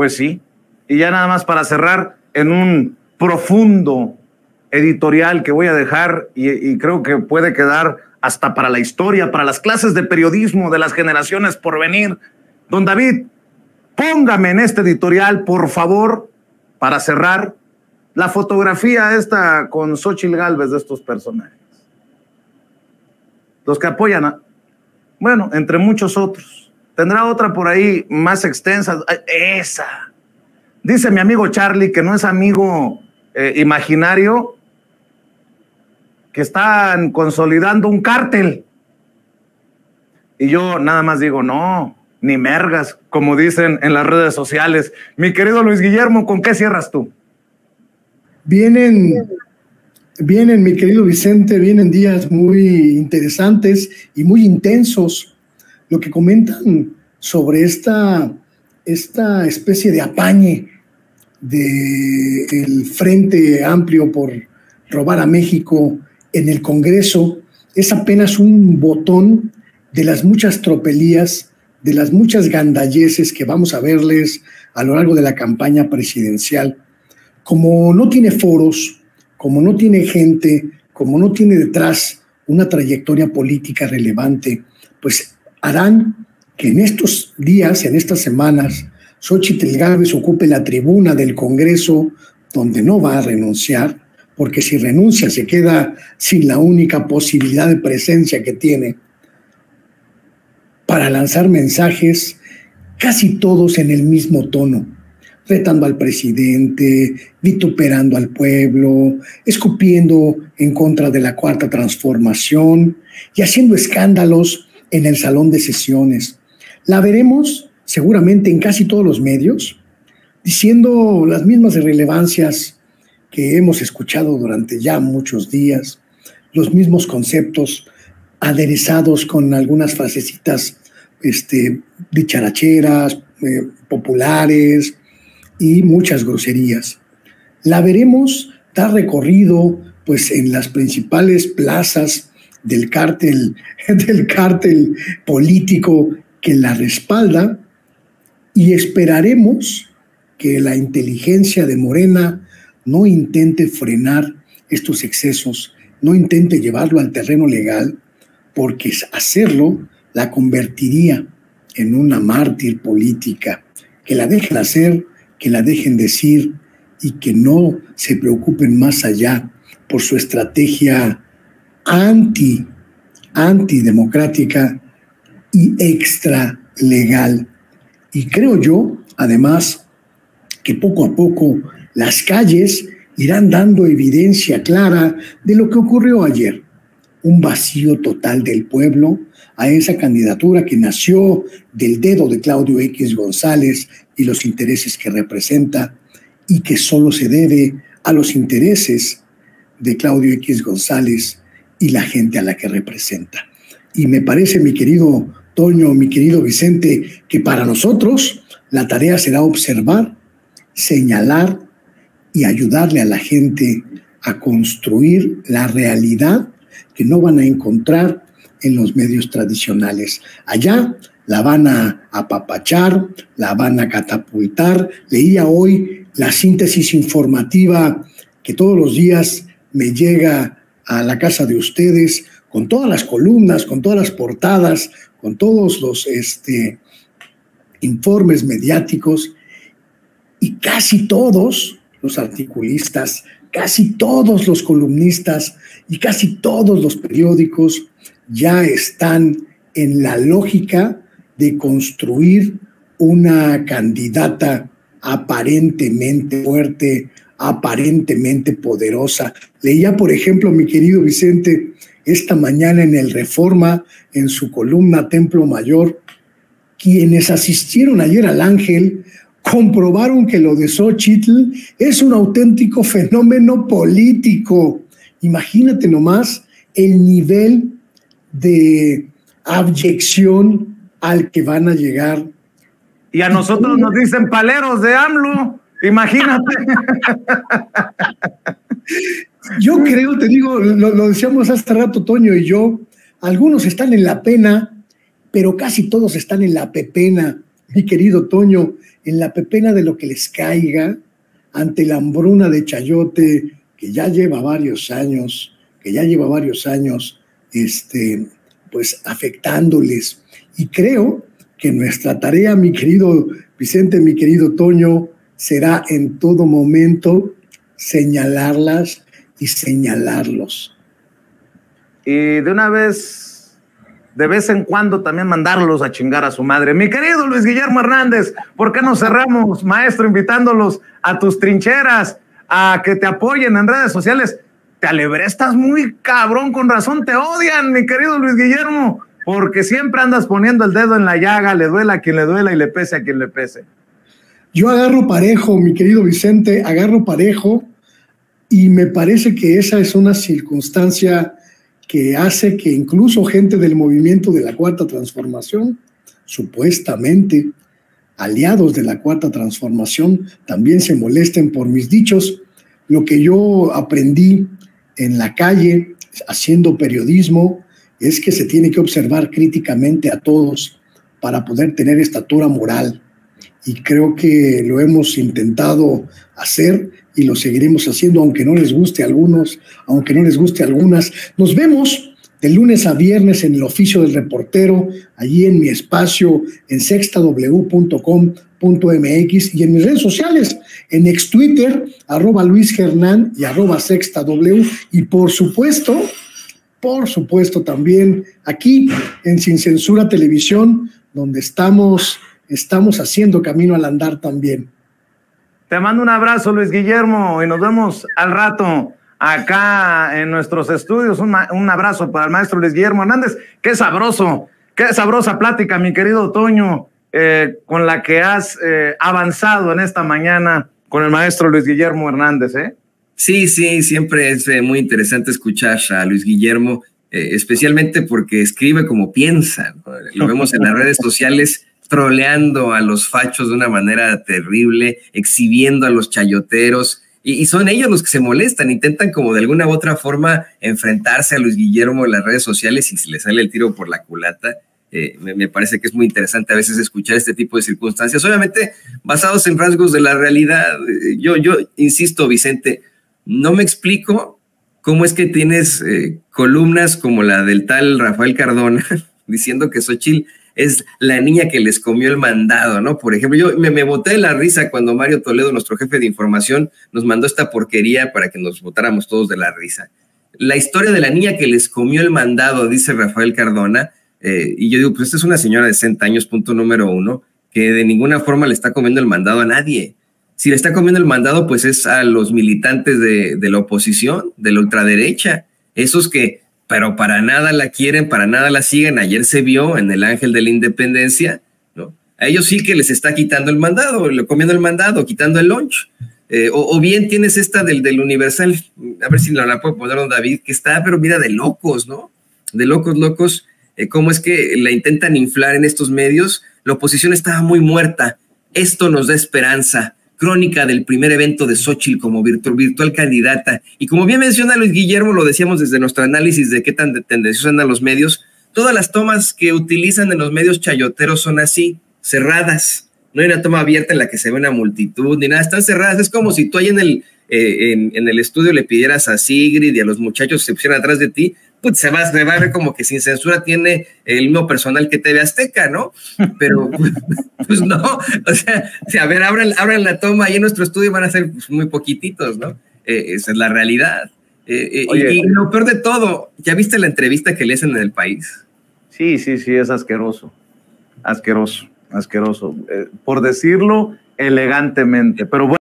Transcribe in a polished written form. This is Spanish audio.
Pues sí. Y ya nada más para cerrar, en un profundo editorial que voy a dejar y creo que puede quedar hasta para la historia, para las clases de periodismo de las generaciones por venir. Don David, póngame en este editorial, por favor, para cerrar, la fotografía esta con Xóchitl Gálvez de estos personajes. Los que apoyan a... Bueno, entre muchos otros. Tendrá otra por ahí más extensa. Esa. Dice mi amigo Charlie, que no es amigo imaginario, que están consolidando un cártel. Y yo nada más digo, no, ni mergas, como dicen en las redes sociales. Mi querido Luis Guillermo, ¿con qué cierras tú? Vienen, mi querido Vicente, vienen días muy interesantes y muy intensos. Lo que comentan sobre esta especie de apañe del Frente Amplio por robar a México en el Congreso es apenas un botón de las muchas tropelías, de las muchas gandalleces que vamos a verles a lo largo de la campaña presidencial. Como no tiene foros, como no tiene gente, como no tiene detrás una trayectoria política relevante, pues harán que en estos días, en estas semanas, Xóchitl Gálvez ocupe la tribuna del Congreso, donde no va a renunciar, porque si renuncia se queda sin la única posibilidad de presencia que tiene, para lanzar mensajes casi todos en el mismo tono, retando al presidente, vituperando al pueblo, escupiendo en contra de la Cuarta Transformación y haciendo escándalos en el salón de sesiones. La veremos seguramente en casi todos los medios, diciendo las mismas irrelevancias que hemos escuchado durante ya muchos días, los mismos conceptos aderezados con algunas frasecitas dicharacheras, populares, y muchas groserías. La veremos dar recorrido pues en las principales plazas del cártel político que la respalda, y esperaremos que la inteligencia de Morena no intente frenar estos excesos, no intente llevarlo al terreno legal, porque hacerlo la convertiría en una mártir política. Que la dejen hacer, que la dejen decir y que no se preocupen más allá por su estrategia antidemocrática y extralegal. Y creo yo, además, que poco a poco las calles irán dando evidencia clara de lo que ocurrió ayer. Un vacío total del pueblo a esa candidatura que nació del dedo de Claudio X. González y los intereses que representa, y que solo se debe a los intereses de Claudio X. González y la gente a la que representa. Y me parece, mi querido Toño, mi querido Vicente, que para nosotros la tarea será observar, señalar y ayudarle a la gente a construir la realidad que no van a encontrar en los medios tradicionales. Allá la van a apapachar, la van a catapultar. Leía hoy la síntesis informativa que todos los días me llega a la casa de ustedes, con todas las columnas, con todas las portadas, con todos los informes mediáticos, y casi todos los articulistas, casi todos los columnistas y casi todos los periódicos ya están en la lógica de construir una candidata aparentemente fuerte, aparentemente poderosa. Leía, por ejemplo, mi querido Vicente, esta mañana en el Reforma, en su columna Templo Mayor, quienes asistieron ayer al Ángel comprobaron que lo de Xóchitl es un auténtico fenómeno político. Imagínate nomás el nivel de abyección al que van a llegar. Y a nosotros nos dicen paleros de AMLO, imagínate. Yo creo, te digo, lo decíamos hace rato Toño y yo, algunos están en la pena, pero casi todos están en la pepena, mi querido Toño, en la pepena de lo que les caiga, ante la hambruna de chayote que ya lleva varios años, pues afectándoles. Y creo que nuestra tarea, mi querido Vicente, mi querido Toño, será en todo momento señalarlas y señalarlos. Y de una vez, de vez en cuando también mandarlos a chingar a su madre. Mi querido Luis Guillermo Hernández, ¿por qué no cerramos, maestro, invitándolos a tus trincheras, a que te apoyen en redes sociales? Te alebrestas muy cabrón, con razón te odian, mi querido Luis Guillermo, porque siempre andas poniendo el dedo en la llaga, le duela a quien le duela y le pese a quien le pese. Yo agarro parejo, mi querido Vicente, agarro parejo, y me parece que esa es una circunstancia que hace que incluso gente del movimiento de la Cuarta Transformación, supuestamente aliados de la Cuarta Transformación, también se molesten por mis dichos. Lo que yo aprendí en la calle haciendo periodismo es que se tiene que observar críticamente a todos para poder tener estatura moral. Y creo que lo hemos intentado hacer y lo seguiremos haciendo, aunque no les guste a algunos, aunque no les guste a algunas. Nos vemos de lunes a viernes en el oficio del reportero, allí en mi espacio, en sextaw.com.mx, y en mis redes sociales, en ex Twitter, @LuisGernán y @SextaW, y por supuesto también aquí en Sin Censura Televisión, donde estamos haciendo camino al andar también. Te mando un abrazo, Luis Guillermo, y nos vemos al rato acá en nuestros estudios. Un abrazo para el maestro Luis Guillermo Hernández. Qué sabroso, qué sabrosa plática, mi querido Toño, con la que has avanzado en esta mañana con el maestro Luis Guillermo Hernández, ¿eh? Sí, sí, siempre es muy interesante escuchar a Luis Guillermo, especialmente porque escribe como piensa, ¿no? Lo vemos en las redes sociales troleando a los fachos de una manera terrible, exhibiendo a los chayoteros, y son ellos los que se molestan, intentan como de alguna u otra forma enfrentarse a Luis Guillermo en las redes sociales y se les sale el tiro por la culata. Me parece que es muy interesante a veces escuchar este tipo de circunstancias, obviamente basados en rasgos de la realidad. Yo insisto, Vicente, no me explico cómo es que tienes columnas como la del tal Rafael Cardona diciendo que Xóchitl es la niña que les comió el mandado, ¿no? Por ejemplo, yo me boté la risa cuando Mario Toledo, nuestro jefe de información, nos mandó esta porquería para que nos botáramos todos de la risa. La historia de la niña que les comió el mandado, dice Rafael Cardona. Y yo digo, pues esta es una señora de 60 años, punto número uno, que de ninguna forma le está comiendo el mandado a nadie. Si le está comiendo el mandado, pues es a los militantes de la oposición, de la ultraderecha, esos que, pero para nada la quieren, para nada la siguen. Ayer se vio en el Ángel de la Independencia, ¿no? A ellos sí que les está quitando el mandado, comiendo el mandado, quitando el lunch. O bien tienes esta del Universal, a ver si la puedo poner, don David, que está, pero mira, de locos, ¿no? De locos, locos. Cómo es que la intentan inflar en estos medios. La oposición estaba muy muerta. Esto nos da esperanza. Crónica del primer evento de Xóchitl como virtual candidata. Y como bien menciona Luis Guillermo, lo decíamos desde nuestro análisis de qué tan tendenciosos andan los medios, todas las tomas que utilizan en los medios chayoteros son así, cerradas. No hay una toma abierta en la que se ve una multitud ni nada, están cerradas. Es como si tú ahí en el estudio le pidieras a Sigrid y a los muchachos que se pusieran atrás de ti. Put, se va a ver como que Sin Censura tiene el mismo personal que TV Azteca, ¿no? Pero pues no, o sea, a ver, abran la toma ahí en nuestro estudio, van a ser pues muy poquititos, ¿no? Esa es la realidad. Oye, y lo peor de todo, ¿ya viste la entrevista que le hacen en El País? Sí, sí, sí, es asqueroso, asqueroso, asqueroso, por decirlo elegantemente, pero bueno.